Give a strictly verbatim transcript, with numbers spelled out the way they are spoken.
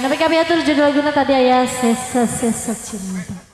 Nah, kami atur judul lagunya tadi ya, Sesa Sesa Cinta.